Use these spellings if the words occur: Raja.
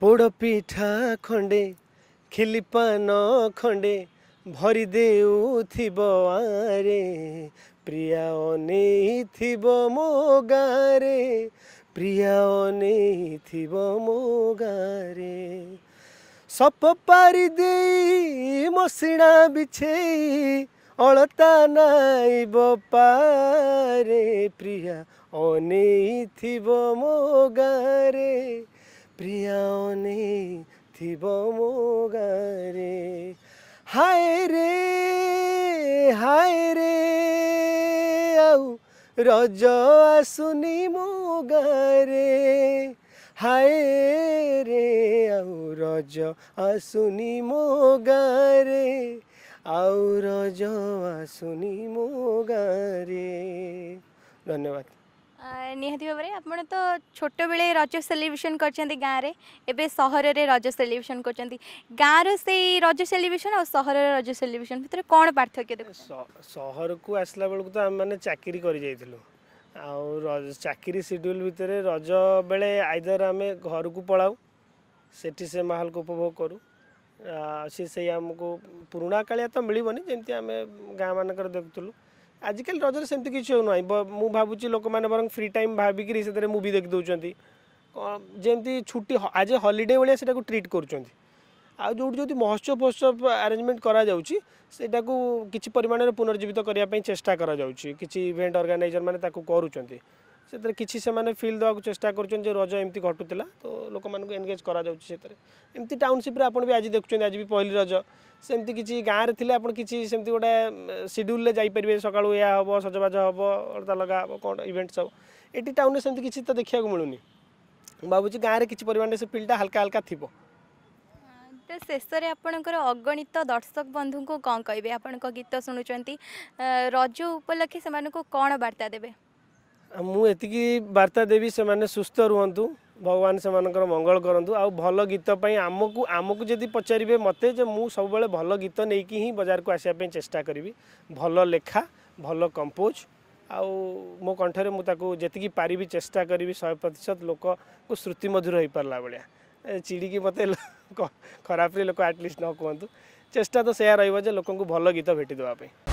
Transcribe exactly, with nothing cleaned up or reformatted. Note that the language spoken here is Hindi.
पोड़ पिठा खंडे खिलिपान खंडे भरी देउथिबो आरे प्रिया अनेई थिबो मो गारे प्रिया अनेई थिबो मो गारे सप पारि देई मसिणा बिछेई अलता नाइब पारे प्रिया अनेई थिबो मो गारे प्रिया अनेई थिबो मो गारे हाय रे हाय रे आउ रज आसुनी मो गारे हाय रे आउ रज आसुनी मो गारे आउ रज आसुनी मो गारे। धन्यवाद। निहाती भावे आपड़ तो छोट बेले रज सेलिब्रेशन कर गाँव में एवं सहर में रज सेलिब्रेशन कर गाँव से रज सेलिब्रेशन और सहर रज सेलिब्रेशन भितर कौन पार्थक्य देख सहर को आसला बेलू तो आम मैंने चाकरी कर चाकरी शेड्यूल भितर रज बेले आईदर आम घर को पलाऊ से माहौल को उपभोग करूँ सी से आमको पुराणा कालिया तो मिलनी जमी आम गाँ मानक देखुलू आजिकल रजर सेमती किसी हो ना मु भावुँ लोक मैंने बर फ्री टाइम भाविकी से मुवी देख दौरान जमी छुट्टी आज हॉलीडे भाया से ट्रीट करोटी महोत्सव फोत्सव आरेंजमेंट करा को किसी परिमाण में पुनर्जीवित करने चेष्टा किसी इवेंट ऑर्गेनाइजर मैंने करें किसी से फिल देवाक चेषा कर रज एमती घटुला तो लोक मूँ एनगेज करमती टाउनशिप में आपड़ भी आज देखुं आज भी पहली रज सेमती किसी गाँव में थे आप किसी सेमती गोटे शेड्यूल में जापर सका या हम सजबाज हम अलता लगा हम कौन इवेंट्स हम ये टाउन में सेमती किसी तो देखा मिलूनी भावुँ गाँव में किसी परिमाण से फिल्डा हल्का हल्का थी। तो शेषर आपणकर अगणित दर्शक बंधु को कौन कहे आपण गीत शुणुंट रज उपलक्षे से कौन बार्ता देवे मुझे बार्ता देवी से सुस्थ रुहतु भगवान से मंगल करूँ आ भल गीत आमको आमको जब पचारे मत मु सब बेले भल गीत नहीं कि ही बाजार को आसपाई चेष्टा करी भल लेखा भल कंपोज आ मो कंठर मुझे जी पारि चेष्टा करी शहे प्रतिशत लोक को श्रुति मधुर हो पारा भाया चिड़िकी मत खराब लोक आटलिस्ट न कहतु चेष्टा तो सैया रोक भल गीत भेटीदेवाई।